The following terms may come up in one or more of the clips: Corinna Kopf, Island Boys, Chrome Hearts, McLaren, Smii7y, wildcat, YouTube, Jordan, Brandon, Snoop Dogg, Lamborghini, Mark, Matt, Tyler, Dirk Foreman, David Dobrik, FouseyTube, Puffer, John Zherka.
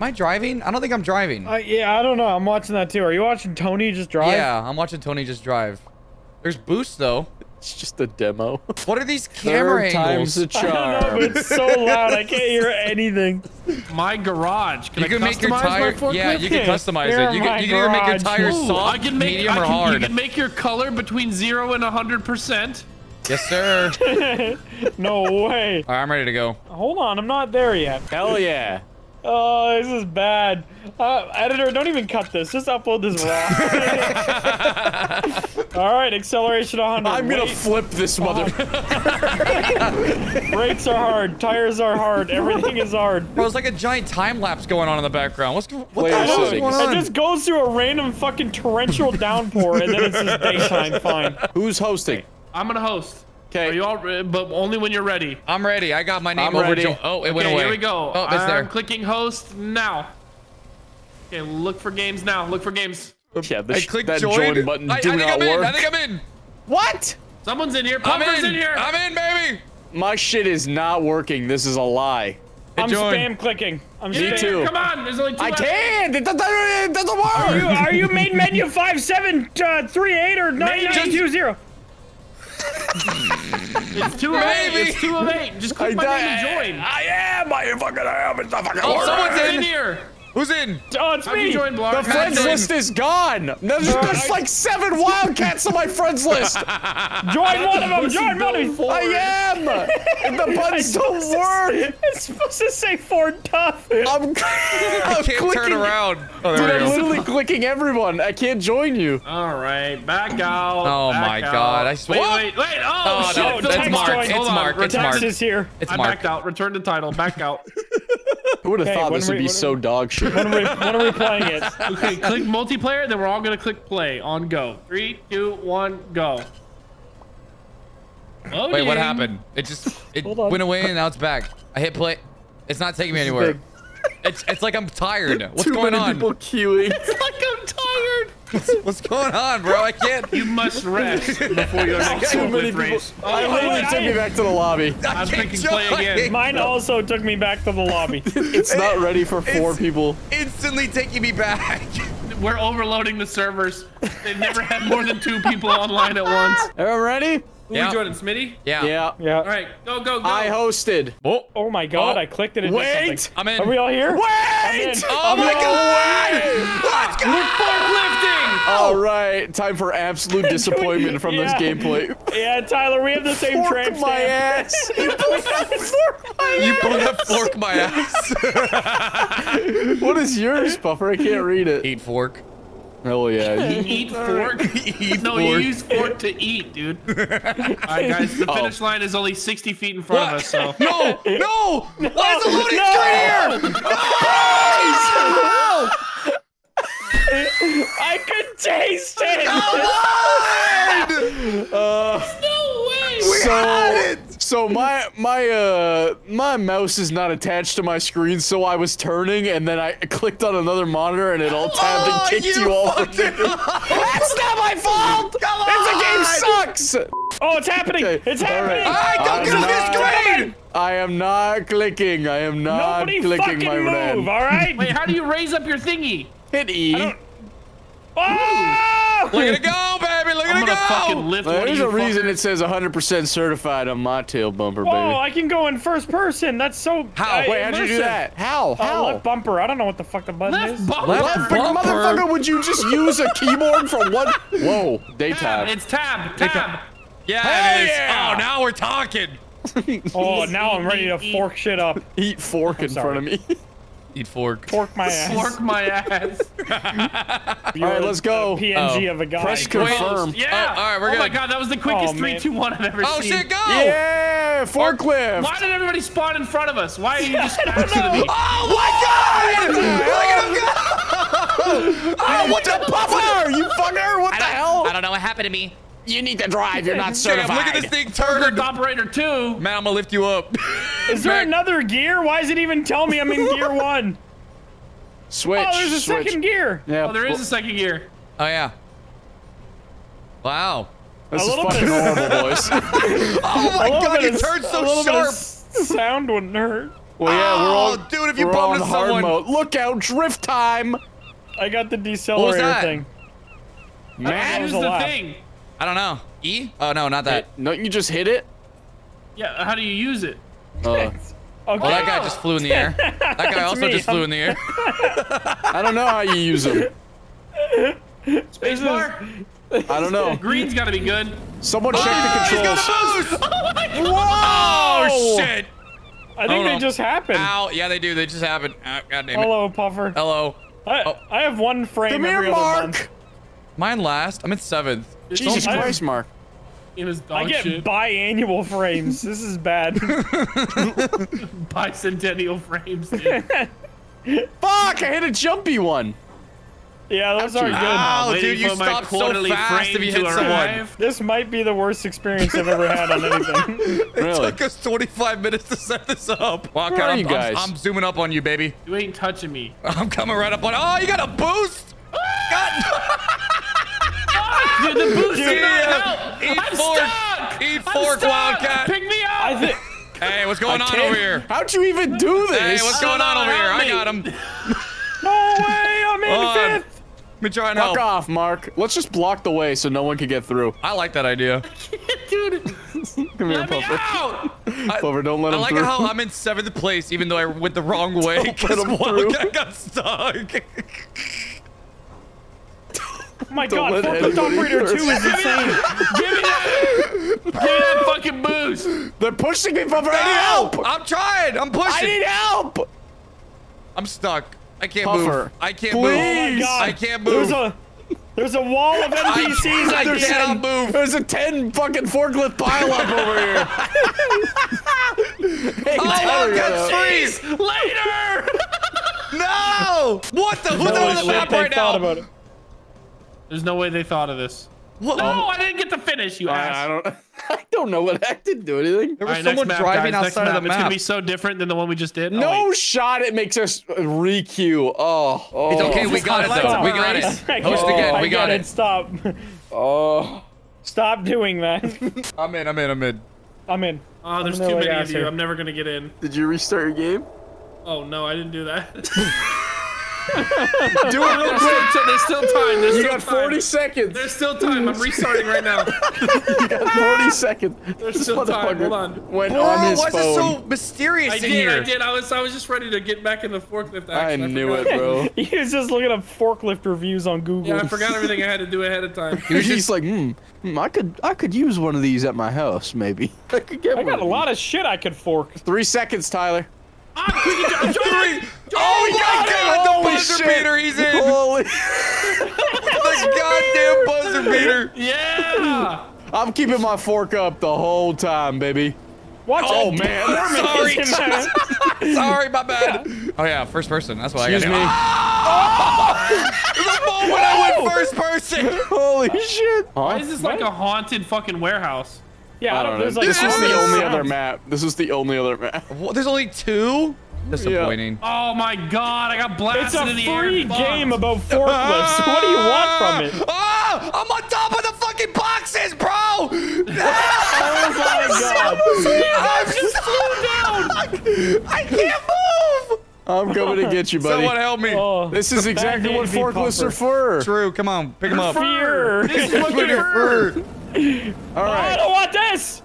Am I driving? I don't think I'm driving. Yeah, I don't know. I'm watching that too. Are you watching Tony just drive? Yeah, I'm watching Tony just drive. There's boost though. It's just a demo. What are these camera angles? Time's a charm. I don't know, but it's so loud. I can't hear anything. My garage. Can you can make your tire. Yeah, you can customize it. You can either make your tires soft, medium, or hard. You can make your color between 0 and 100%. Yes, sir. No way. All right, I'm ready to go. Hold on, I'm not there yet. Hell yeah. Oh, this is bad. Editor, don't even cut this. Just upload this raw. All right, acceleration 100. I'm going to flip this mother. Brakes are hard. Tires are hard. Everything is hard. Bro, it's like a giant time lapse going on in the background. What the hell is going on? It just goes through a random fucking torrential downpour, and then it's just daytime. Fine. Who's hosting? I'm going to host. Okay, you all, but only when you're ready. I'm ready. I got my name over. Oh, it went away. Here we go. Oh, it's there. I'm clicking host now. Okay, look for games now. Look for games. Yeah, I clicked that join button. I think I'm in. I think I'm in. What? Someone's in here. Puffer's in here. I'm in, baby. My shit is not working. This is a lie. I'm spam clicking. I'm spam. Too. Come on, there's only two. I can't. It doesn't work. Are you main menu 5738 or 9920? It's 2 of 8. It's 2 of 8. Just click my name and join. I am. I fucking am. It's not fucking working. Oh, someone's in here. Who's in? Oh, it's me. Joined, the friends list is gone. There's like 7 wildcats on my friends list. Join one of them. Join one of them. I am. The buttons don't work. It's supposed to say Ford Tough. I can't turn around. Oh, dude, I'm literally clicking everyone. I can't join you. All right, back out. Oh my god! I swear. Wait. Oh shit! That's Mark. It's Mark. It's Mark. Is here. It's Mark. I backed out. Return to title. Back out. Who would have thought this would be so dog shit? When are we playing it? Okay, click multiplayer, then we're all gonna click play on go. 3, 2, 1, go. Loading. Wait, what happened? It went away and now it's back. I hit play. It's not taking me anywhere. It's like I'm tired. What's going on? Too many people queuing. It's like I'm tired. What's going on, bro? I can't. You must rest before your next race. It took me back to the lobby. I'm thinking play again. Mine also took me back to the lobby. It's not ready for 4 people. Instantly taking me back. We're overloading the servers. They've never had more than 2 people online at once. Everyone ready? Yeah. Jordan, Smitty? Yeah. All right, go. I hosted. Oh my god, I clicked it. Wait, I'm in. Are we all here? Wait! Oh my god! Let's go! Forklifting! All right, time for absolute disappointment from this gameplay. Yeah, Tyler, we have the same tramp stamp. My ass. You fork my ass. What is yours, Puffer? I can't read it. Eat fork. Hell yeah. You eat fork? No, you use fork to eat, dude. All right, guys, the finish line is only 60 feet in front of us, so. No! Why is the loading screen here? I could taste it! No way! We had it! So my mouse is not attached to my screen, so I was turning and then I clicked on another monitor and it all tabbed and kicked you all. That's not my fault. Come on. This game sucks. Oh, it's happening. Okay. It's happening. All right, go get on this screen. I am not clicking. I am not clicking my brand. All right. Wait, how do you raise up your thingy? Hit E. Oh! Look at it go, baby! Look at it go! Fucking lift. There's a reason it says 100% certified on my tail bumper, baby. Oh, I can go in first person. That's so. How? Wait, how'd you do that? How? Left bumper. I don't know what the fuck the button is. Left bumper. Motherfucker, would you just use a keyboard for one? Whoa, daytime. It's tab. Yeah, it is. Yeah. Oh, now we're talking. Oh, now I'm ready to fork shit up. Eat fork in front of me. Eat fork. Fork my ass. Fork my ass. All right, let's go. PNG of a guy. Press confirm. Yeah. All right, we're good. Oh my god, that was the quickest 3, 2, 1 I've ever seen. Oh shit, go! Yeah, forklift. Why did everybody spawn in front of us? Why are you just after the beat? Oh my god! Look at him go! Oh, what the Puffer? You fucker! What the hell? I don't know what happened to me. You need to drive. You're not certified. Look at this thing turned. Operator 2. Man, I'm gonna lift you up. Is there another gear? Why does it even tell me I'm in gear 1? Switch. Oh, there's a second gear. Yeah. Oh, there is a second gear. Oh yeah. Wow. This is fucking horrible, boys. Oh my god, it turned so sharp. Sound wouldn't hurt. Well, yeah, we're all, dude, if you bumped into someone. Look out, drift time. I got the decelerator thing. Matt is the thing. I don't know. E? Oh, no, not that. No, you just hit it? Yeah, how do you use it? Okay. Well, that guy just flew in the air. That guy also just flew in the air. I don't know how you use him. Space bar? I don't know. Green's gotta be good. Someone check the controls. Oh, my God. Whoa! Oh, shit. I think they just happened. Ow. Yeah, they do. They just happened. Oh, God damn it. Hello, Puffer. Hello. I have one frame every other month. Mine last. I'm in 7th. Jesus Christ, Mark. I get biannual frames. This is bad. Bicentennial frames, dude. Fuck! I hit a jumpy one. Yeah, those aren't good. Oh, dude, you stopped so fast if you hit someone. This might be the worst experience I've ever had on anything. Really? It took us 25 minutes to set this up. Walk out, you guys. I'm zooming up on you, baby. You ain't touching me. I'm coming right up on. Oh, you got a boost? God. Dude, the boost did not help. I'm stuck. Eat fork, Wildcat. Pick me up. Hey, what's going on over here? How'd you even do this? Hey, what's going on over here? I got him. No way. I'm in 5th. Let me try and help. Fuck off, Mark. Let's just block the way so no one can get through. I like that idea. Dude. Come here, Puffer. Puffer, don't let him through. I like how I'm in 7th place, even though I went the wrong way. Because Wildcat got stuck. Oh my God, fucking Tomb Raider 2 is insane. Give me that fucking boost. They're pushing me, Puffer. I need help. I'm trying. I'm pushing. I need help. I'm stuck. I can't move. I can't move. Oh I can't move. There's a wall of NPCs. I cannot move. There's a 10 fucking forklift pileup over here. Hey, Tyler, freeze later. No. What the? Who the hell on the map right now? There's no way they thought of this. What? No, I didn't get to finish, you ass. I don't know what I didn't do anything. There was someone driving outside of the map. It's going to be so different than the one we just did. No shot. It makes us re-queue. Oh. It's okay. We got it, though. We got it. Host again. We got it. Stop. Oh. Stop doing that. I'm in. Oh, there's too many of you. I'm never going to get in. Did you restart your game? Oh, no. I didn't do that. Do it real quick. There's still time. You got 40 seconds. There's still time. I'm restarting right now. You got 40 seconds. There's still time. Hold on. Bro, why is it so mysterious in here? I did. I was just ready to get back in the forklift action. I knew it, bro. He was just looking up forklift reviews on Google. Yeah, I forgot everything I had to do ahead of time. He was just like, I could use one of these at my house, maybe. I could get one. I got a lot of shit I could fork. 3 seconds, Tyler. I'm Jordan. Oh my God! The buzzer beater he's in. Holy. The goddamn buzzer beater. Yeah. I'm keeping my fork up the whole time, baby. Watch it, man. Sorry. Sorry, my bad. Yeah. Oh yeah, first person. That's what I got. Excuse me. Oh! The moment I went first person. Holy shit. Why is this like a haunted fucking warehouse? Yeah, I don't know. Like, this was the only other map. This is the only other map. What? There's only 2? Disappointing. Yeah. Oh my God, I got blasted in the air. It's a free game about forklifts. What do you want from it? Oh, I'm on top of the fucking boxes, bro! Oh my God. I'm just slowed down. I can't move. I'm coming to get you, buddy. Someone help me. Oh, this is exactly what forklifts are for. True, come on, pick them up. This is what they're for. All right. Oh, I don't want this.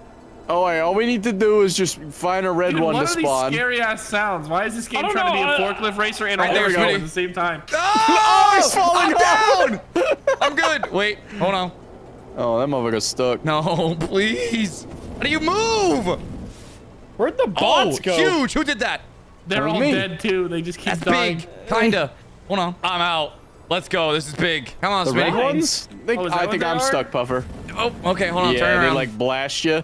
Oh, wait, all we need to do is just find a red one to spawn. What are these scary ass sounds? Why is this game trying to be a forklift racer and a horse at the same time? Oh, he's falling down. I'm good. Wait, hold on. Oh, that motherfucker's stuck. No, please. How do you move? Where'd the bots go? Huge. Who did that? They're all dead too. They just keep dying. Big. Kinda. Hold on. I'm out. Let's go. This is big. Come on, Smii. Red ones? I think I'm stuck, Puffer. Oh, okay. Hold on. Turn around. They like blast you.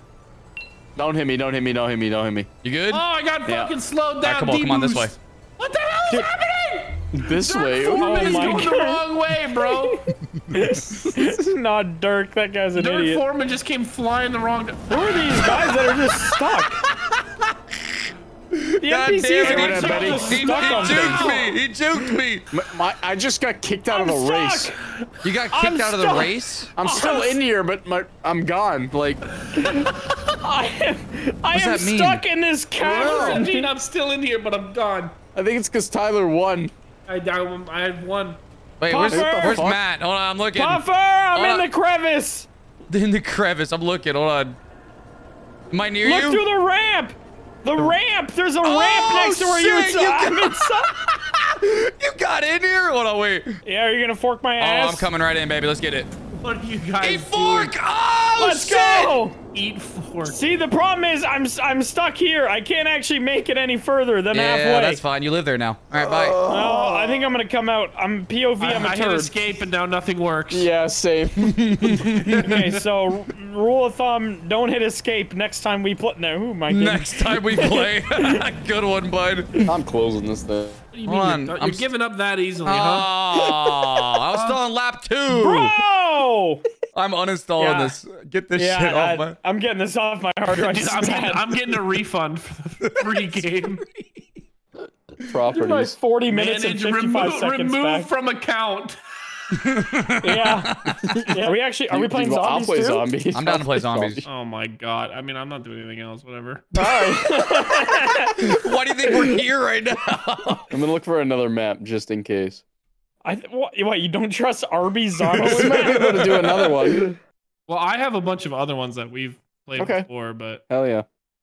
Don't hit me, don't hit me, don't hit me, don't hit me. You good? Oh, I got fucking slowed down. Come on, this way. What the hell is happening? This way? Oh my God. Going the wrong way, bro. This is not Dirk. That guy's an idiot. Dirk Foreman just came flying the wrong. Who are these guys that are just stuck? The NPCs are just stuck on things. He juked me. I just got kicked out of a race. You got kicked out of the race? I'm still in here, but I'm gone. Like, I am stuck in this cavern. I'm still in here, but I'm gone. I think it's because Tyler won. I won. Wait, where's Matt? Hold on, I'm looking. Puffer, I'm in the crevice. In the crevice, I'm looking. Hold on. Am I near you? Look through the ramp. The ramp. There's a ramp next to where you You got in here? Hold on, wait. Yeah, are you gonna fork my ass? Oh, I'm coming right in, baby. Let's get it. What do you guys do? Eat fork! Oh, let's go! Eat fork. See, the problem is I'm stuck here. I can't actually make it any further than halfway. Yeah, that's fine. You live there now. All right, bye. Oh, I think I'm gonna come out. I'm POV. I'm a turd. I hit escape and now nothing works. Yeah, safe. Okay, so rule of thumb: don't hit escape next time we play. No, who am I kidding? Next time we play. Good one, bud. I'm closing this thing. You mean you're giving up that easily, huh? I was still on lap 2. Bro! I'm uninstalling this. Get this shit off my... I'm getting this off my hard drive. I'm getting a refund for the free game. Properties. Like 40 minutes and 55 seconds back. Remove from account. Yeah. Are we playing zombies too? Zombies. I'm down to play zombies. Oh my god. I mean, I'm not doing anything else. Whatever. All right. Why do you think we're here right now? I'm gonna look for another map just in case. What? You don't trust Arby's zombies? We might be able to do another one. Well, I have a bunch of other ones that we've played before, but hell yeah.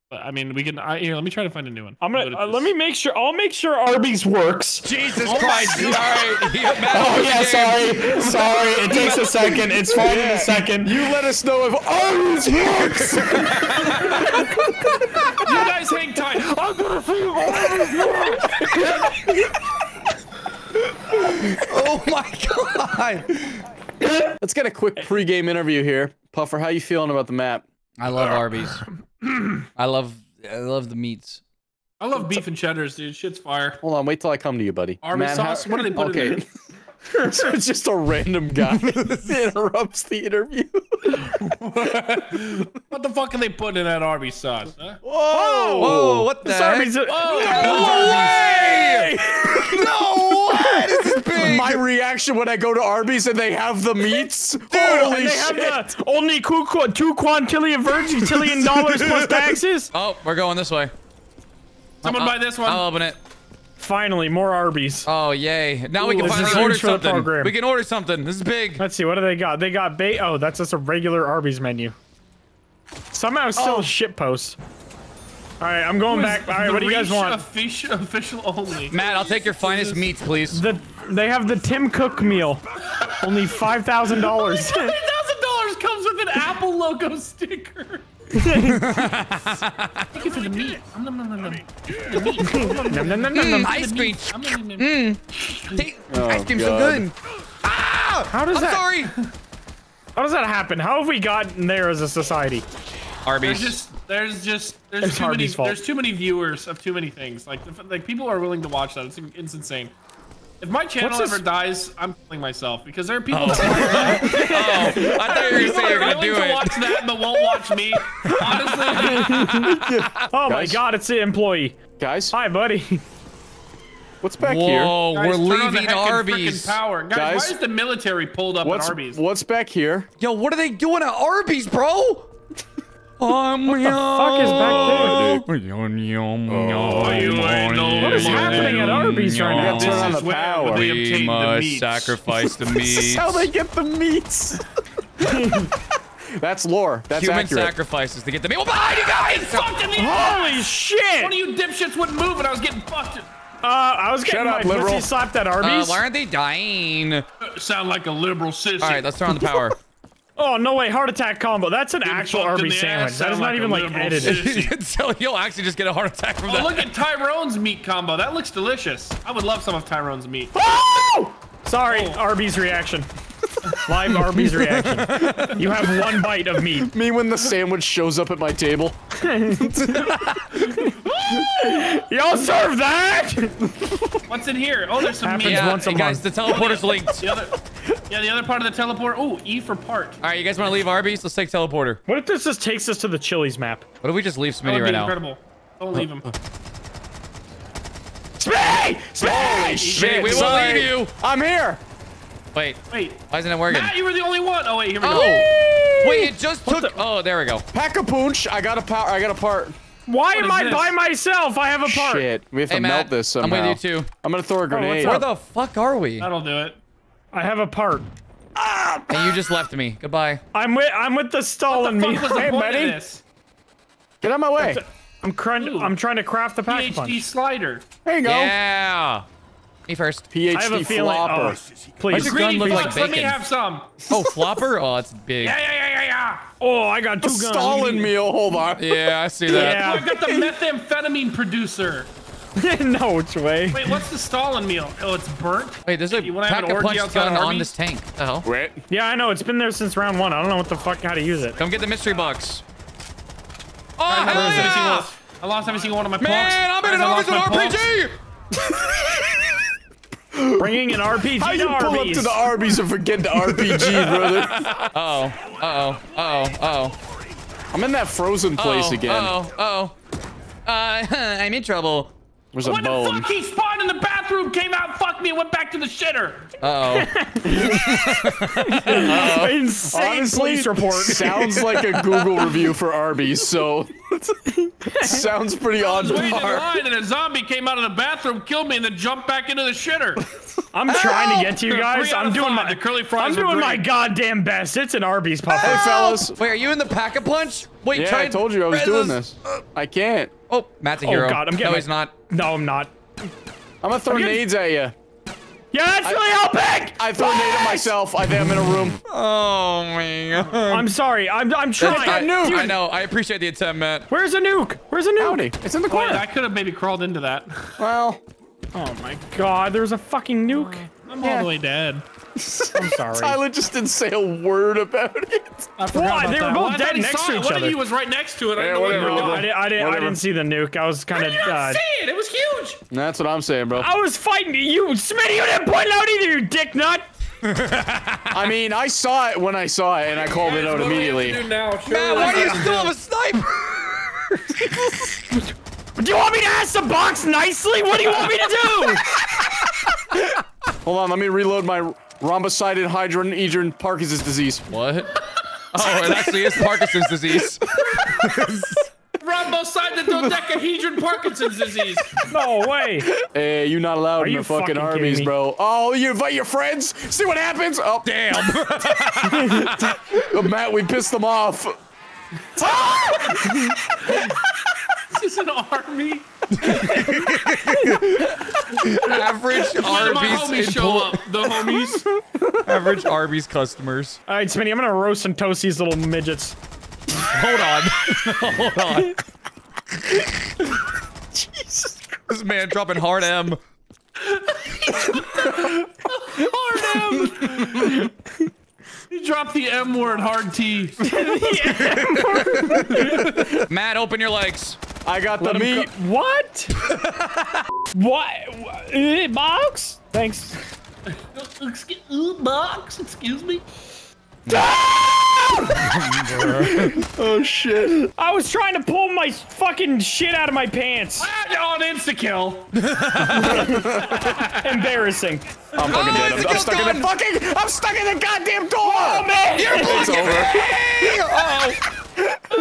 But, I mean, we can. Here, let me try to find a new one. I'm gonna let me make sure. I'll make sure Arby's works. Jesus Christ! All right. Sorry. It takes a second. It's fine in a second. You let us know if Arby's works. You guys hang tight. I'm gonna figure Arby's works. Oh my god! Let's get a quick pregame interview here, Puffer. How you feeling about the map? I love Arby's. I love the meats. I love beef and cheddars, dude. Shit's fire. Hold on, wait till I come to you, buddy. Arby's sauce? What do they put in it? So it's just a random guy that interrupts the interview. What the fuck are they putting in that Arby's sauce? Huh? Whoa! Whoa! What the heck? No way! No way! This is big. My reaction when I go to Arby's and they have the meats. Dude, holy shit! They have the only two quintillion dollars plus taxes. Oh, we're going this way. Someone buy this one. I'll open it. Finally, more Arby's. Oh, yay. Now we can finally order something. We can order something. This is big. Let's see. What do they got? They got oh, that's just a regular Arby's menu. Somehow still shitpost. All right, I'm going back. All right, what do you guys want? Official only. Matt, I'll take your finest meats, please. They have the Tim Cook meal. Only $5,000. $5,000 comes with an Apple logo sticker. Ice cream. Ice cream's so good. Ah! How does that happen? How have we gotten there as a society? Arby's. There's too many. There's too many viewers of too many things. Like people are willing to watch that. It's insane. If my channel ever dies, I'm killing myself because there are people that watch that. Oh, I thought you were saying you were going to do it. Watch that, but won't watch me. Honestly. Oh my god, it's the employee. Guys. Hi, buddy. What's back here? Whoa, we're leaving Arby's. Guys, why is the military pulled up at Arby's? What's back here? Yo, what are they doing at Arby's, bro? What the fuck is back there, dude? What is happening at Arby's right now? This is where they obtain the meats. Sacrifice the meats. This is how they get the meats. That's lore. That's human accurate. Sacrifices to get the meat. Oh, behind you guys! Fucked in the ass! Holy shit! One of you dipshits wouldn't move, and I was getting fucked. I was getting my pussy slapped at Arby's. Why aren't they dying? Sound like a liberal sissy. All right, let's turn on the power. Oh, no way. Heart attack combo. That's an actual Arby's sandwich. That is not even like edited. So you'll actually just get a heart attack from that. Oh, look at Tyrone's meat combo. That looks delicious. I would love some of Tyrone's meat. Oh! Sorry, Arby's reaction. Live Arby's reaction. You have one bite of meat. Me when the sandwich shows up at my table. Y'all serve that? What's in here? Oh, there's some meat. Guys, the teleporter's linked. The other part of the teleport. Oh, E for part. All right, you guys want to leave Arby's? Let's take teleporter. What if this just takes us to the Chili's map? What if we just leave Smitty right now? Incredible. Don't leave him. Smii! We won't leave you. I'm here. Wait. Wait. Why isn't it working? Matt, you were the only one. Oh wait, here we go. Wait, it just took. Oh, there we go. Pack a punch. I got a power. I got a part. Why am I by myself? I have a part. Shit. We have to melt this somehow. I'm with you too. I'm gonna throw a grenade. Where the fuck are we? That'll do it. I have a part. And you just left me. Goodbye. I'm with the stalling me. Hey, buddy. Get out of my way. I'm trying to craft the pack punch. PhD slider. There you go. Yeah. Me first. PhD I have a feeling. Flopper. Oh, please. His gun looks like bacon. Let me have some. Oh, flopper? Oh, it's big. Yeah. Oh, I got two guns. Stalling meal. Hold on. Yeah, I see that. Yeah. I've got the methamphetamine producer. No, which way? Wait, what's the Stalin meal? Oh, it's burnt? Wait, there's a pack of punch gun on this tank. Oh. Wait. Yeah, I know. It's been there since round one. I don't know what the fuck, how to use it. Come get the mystery box. Oh, hell yeah! I lost every single one of my pawns. Man, I'm in an RPG! Bringing an RPG how to you pull Arby's. Up to the Arby's and forget the RPG, brother? Uh-oh. I'm in that frozen place again. I'm in trouble. There's when the fuck he spawned in the bathroom, came out, fucked me, and went back to the shitter. Insane police report. Sounds like a Google review for Arby's, so sounds pretty odd. I was waiting in line and a zombie came out of the bathroom, killed me, and then jumped back into the shitter. I'm trying to get to you guys. I'm doing my goddamn best. It's an Arby's pop. Hey, fellas. Wait, are you in the pack a punch? Wait, yeah, I told you I was doing this. I can't. Oh, Matt's a hero. Oh, God, I'm getting he's not. No, I'm not. I'm gonna throw nades at you. Yeah, that's really helping! I threw a nade at myself. I think I'm in a room. Oh, my God. I'm sorry. I'm trying. I'm nuke. I know. I appreciate the attempt, Matt. Where's a nuke? Howdy. It's in the corner. I could have maybe crawled into that. Well. Oh, my God. There's a fucking nuke. I'm all the way dead. I'm sorry. Tyler just didn't say a word about it. I forgot about that. They were both dead next to each other. One of you was right next to it. I didn't see the nuke. I was kind of. You didn't see it. It was huge. That's what I'm saying, bro. I was fighting you, Smitty. You didn't point it out either, you dick nut. I mean, I saw it when I saw it, and I called it out immediately. Now, sure. Man, why do you still have a sniper? Do you want me to ask the box nicely? What do you want me to do? Hold on, let me reload my. Rhombosided hydrogen Parkinson's disease. What? Oh, it actually is Parkinson's disease. Rhombosided dodecahedron Parkinson's disease. No way. Hey, you're not allowed in the fucking Arby's, bro. Oh, you invite your friends? See what happens? Oh, damn. Oh, Matt, we pissed them off. This is an army. Average Arby's show up. The homies. Average Arby's customers. All right, Smitty, I'm gonna roast and toast these little midgets. Hold on. Jesus Christ. This man dropping hard M. Hard M. You dropped the M word, hard T. Matt, open your legs. I got the meat. What? What? Box? Thanks. Box? Excuse me? Oh, shit. I was trying to pull my fucking shit out of my pants. On insta-kill. Embarrassing. I'm fucking dead. I'm stuck in the goddamn door. Oh, man. You're it's over.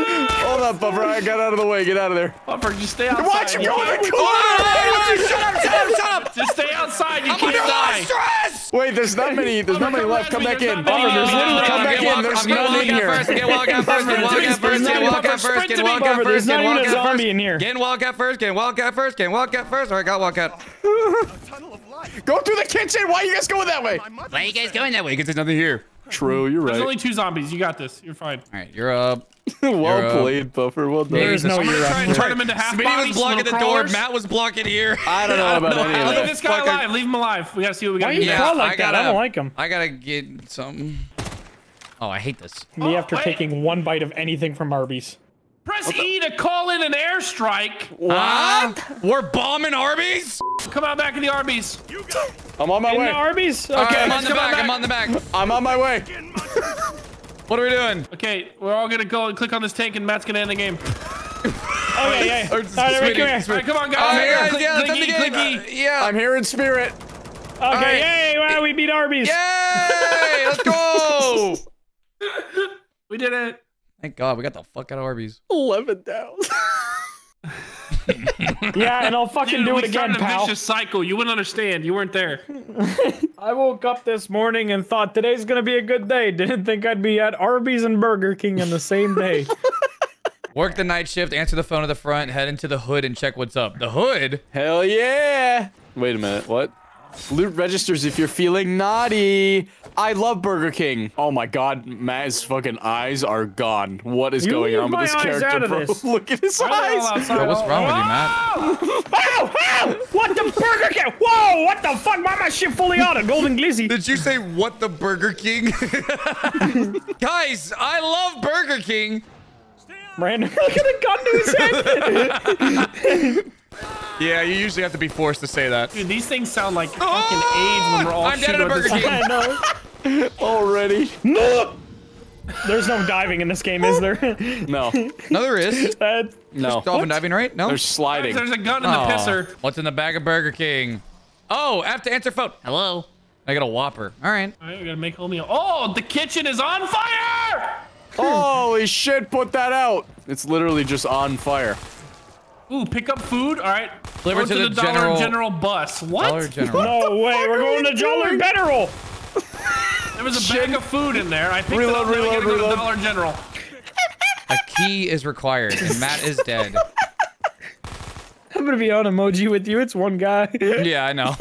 Hold up, Puffer. I got out of the way. Get out of there. Puffer, just stay outside. Watch him go in the corner. Shut up. Just stay outside. You can't die. Wait, there's not many. There's not many left. Come back in. Puffer, there's literally come back in. There's none in here. Get walk out first. There's not even a zombie in here. Get walk out first. All right, got walk out. Go through the kitchen. Why are you guys going that way? Why are you guys going that way? Because there's nothing here. True, you're right. There's only two zombies. You got this. You're fine. All right, you're up. Well played, Puffer. Well done. There's no you're up. Turn him into half bodies. Smitty was blocking the door. Matt was blocking here. I don't know about any of that. Leave this guy alive. Leave him alive. We gotta see what we got. Why do you call like that? I don't like him. I gotta get something. Oh, I hate this. Me after taking one bite of anything from Arby's. Press E to call in an airstrike. What? We're bombing Arby's? Come on back in the Arby's. I'm on my way. In the Arby's? Okay, right, I'm on the back. I'm on my way. What are we doing? Okay, we're all gonna go and click on this tank and Matt's gonna end the game. Okay, all right, everybody, come here. All right, come on, guys. I'm here. Yeah, yeah, I'm here in spirit. Okay, yay! Wow, we beat Arby's. Yay! Let's go. We did it. Thank God, we got the fuck out of Arby's. 11 down. Yeah, and I'll fucking do it again, pal. It's a vicious cycle. You wouldn't understand. You weren't there. I woke up this morning and thought today's gonna be a good day. Didn't think I'd be at Arby's and Burger King on the same day. Work the night shift, answer the phone at the front, head into the hood, and check what's up. The hood? Hell yeah! Wait a minute, what? Loot registers if you're feeling naughty. I love Burger King. Oh my God, Matt's fucking eyes are gone. What is going on with this character, bro? Look at his eyes. Bro, what's wrong with you, Matt? Ow! Ow! What the Burger King? Whoa! What the fuck? Why my shit fully out of Golden Glizzy? Did you say what the Burger King? Guys, I love Burger King. Brandon, look at the gun to his head. Yeah, you usually have to be forced to say that. Dude, these things sound like fucking AIDS when we're all shooting at Burger King. Already. No. There's no diving in this game, is there? No. No, there is. No. Dolphin diving, right? No. There's sliding. There's a gun in the pisser. What's in the bag of Burger King? Oh, I have to answer phone. Hello. I got a Whopper. All right. All right, we gotta make homie. Oh, the kitchen is on fire! Holy shit, put that out. It's literally just on fire. Ooh, pick up food? All right. Deliver to the Dollar General bus. What? Dollar General. No way, we're going to Dollar General. There was a bag of food in there. I picked it up. Reload, reload, reload. Dollar General. A key is required, and Matt is dead. I'm going to be on emoji with you. It's one guy. Yeah, I know.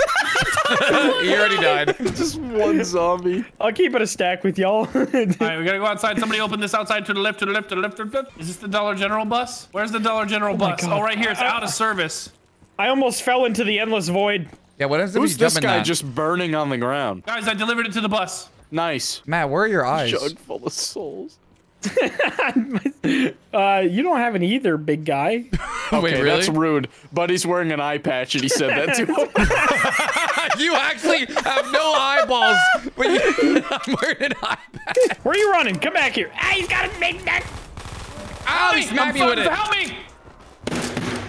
He already died. Just one zombie. I'll keep it a stack with y'all. All right, we gotta go outside. Somebody open this outside to the left, to the left, to the left, to the left. Is this the Dollar General bus? Where's the Dollar General bus? Oh, right here. It's out of service. I almost fell into the endless void. Yeah, what is this? Who's this guy just burning on the ground? Guys, I delivered it to the bus. Nice. Matt, where are your eyes? Jug full of souls. You don't have any either, big guy. Okay, wait, really? That's rude. Buddy's wearing an eye patch, and he said that to him. You actually have no eyeballs, but I'm wearing an eye patch. Where are you running? Come back here. Ah, he's got a big neck. Ow, he smacked me with it. Help me.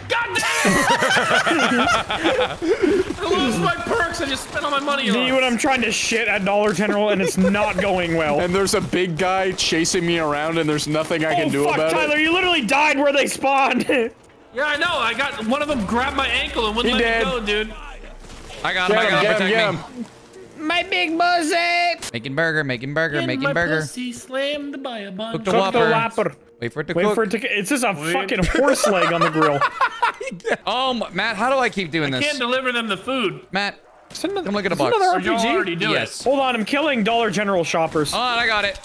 God damn it. I lose my perks. I just spent all my money on. See what I'm trying to shit at Dollar General, and it's not going well. And there's a big guy chasing me around, and there's nothing I can do about it. Tyler, you literally died where they spawned. Yeah, I know. I got one of them grabbed my ankle and wouldn't let me go, dude. I got him, I got him, protect me. My big pussy! Making burger. Pussy slammed by a bun. Cook the Whopper. Wait for it to cook. It's just a fucking horse leg on the grill. Oh, Matt, how do I keep doing this? I can't deliver them the food. Matt, come look at a box. Another RPG? You already do it. Hold on, I'm killing Dollar General shoppers. Oh, I got it.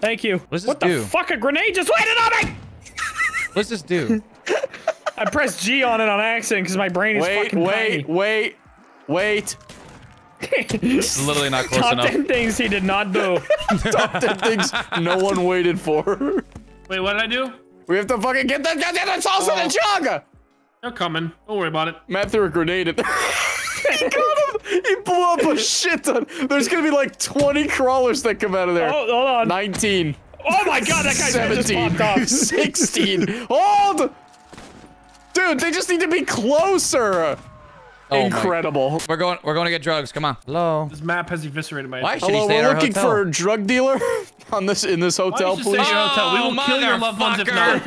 Thank you. What the fuck? A grenade just landed on me! What's this do? I pressed G on it on accident because my brain is fucking tiny. It's literally not close enough. Top 10 things he did not do. Top 10 things no one waited for. Wait, what did I do? We have to fucking get that goddamn sauce in the jug! They're coming. Don't worry about it. Matt threw a grenade at them. He got him! He blew up a shit ton. There's gonna be like 20 crawlers that come out of there. Oh, hold on. 19. Oh my God, that guy's 17. Just popped off. 16. Hold! Dude, they just need to be closer. Oh, incredible. We're going to get drugs. Come on. Hello. This map has eviscerated my attention. Hello, we're looking for a drug dealer on this in this hotel, please. Oh, we will kill your loved ones if not.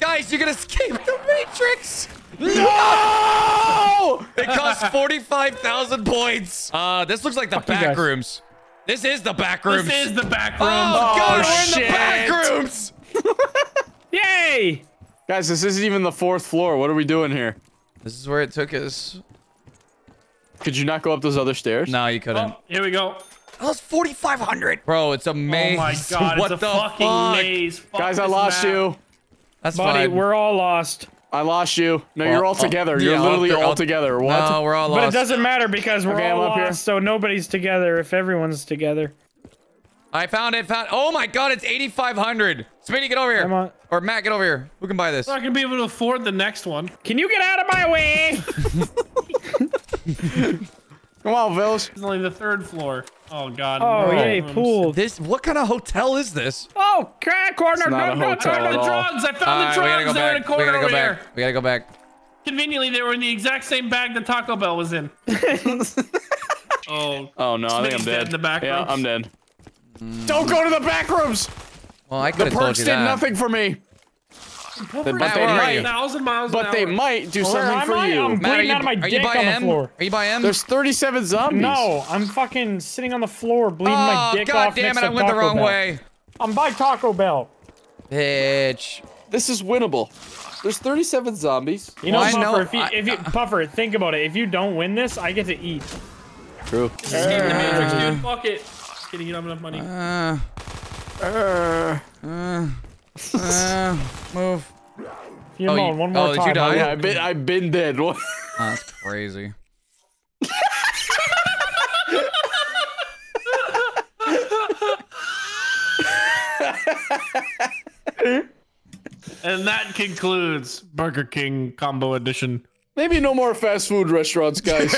Guys, you're going to escape the Matrix. No! It costs 45,000 points. This looks like the back rooms. This is the back rooms. This is the back rooms. Oh, God, we're in the back rooms. Yay! Guys, this isn't even the 4th floor. What are we doing here? This is where it took us. Could you not go up those other stairs? No, you couldn't. Oh, here we go. That was 4,500. Bro, it's a maze. Oh my God, what it's a fucking maze. Fuck guys, I lost you. That's fine. We're all lost. I lost you. No, you're all together. You're literally all together. What? No, we're all lost. But it doesn't matter because we're all lost, so nobody's together if everyone's together. I found it, oh my God, it's 8,500. Smitty, get over here. Or Matt, get over here. Who can buy this? I'm not gonna be able to afford the next one. Can you get out of my way? Come on, Vils. It's only the third floor. Oh God. Oh yay, pool. This. What kind of hotel is this? Oh, crack corner. It's not a hotel at all. Drugs. I found the drugs there in a corner over here. We gotta go back. Conveniently, they were in the exact same bag that Taco Bell was in. Oh. Oh no, I think I'm dead. In the back rooms. I'm dead. Don't go to the back rooms. Well, I could have told you that. The perks did nothing for me. But they might do something for you. I'm bleeding out of my dick on the floor. Are you by M? There's 37 zombies. No, I'm fucking sitting on the floor bleeding my dick off. God damn it, I went the wrong way. I'm by Taco Bell. Bitch. This is winnable. There's 37 zombies. You know, Puffer, think about it. If you don't win this, I get to eat. True. This is the Matrix, dude. Fuck it. Just kidding, you don't have enough money. Move. You're on one more time. Oh, did you die? Yeah, I've been dead. Oh, that's crazy. And that concludes Burger King Combo Edition. Maybe no more fast food restaurants, guys.